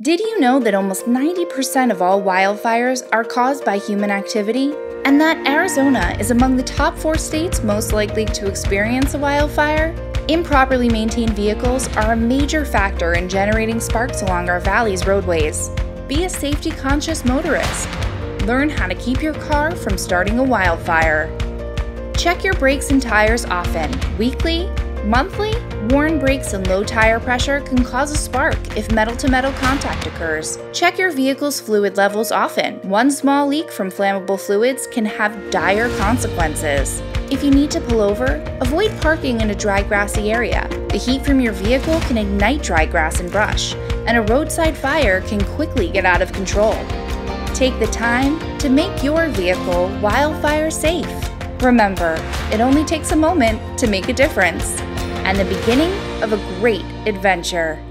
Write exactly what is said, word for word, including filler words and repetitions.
Did you know that almost ninety percent of all wildfires are caused by human activity? And that Arizona is among the top four states most likely to experience a wildfire? Improperly maintained vehicles are a major factor in generating sparks along our valley's roadways. Be a safety-conscious motorist. Learn how to keep your car from starting a wildfire. Check your brakes and tires often, weekly, monthly. Worn brakes and low tire pressure can cause a spark if metal-to-metal contact occurs. Check your vehicle's fluid levels often. One small leak from flammable fluids can have dire consequences. If you need to pull over, avoid parking in a dry grassy area. The heat from your vehicle can ignite dry grass and brush, and a roadside fire can quickly get out of control. Take the time to make your vehicle wildfire safe. Remember, it only takes a moment to make a difference, and the beginning of a great adventure.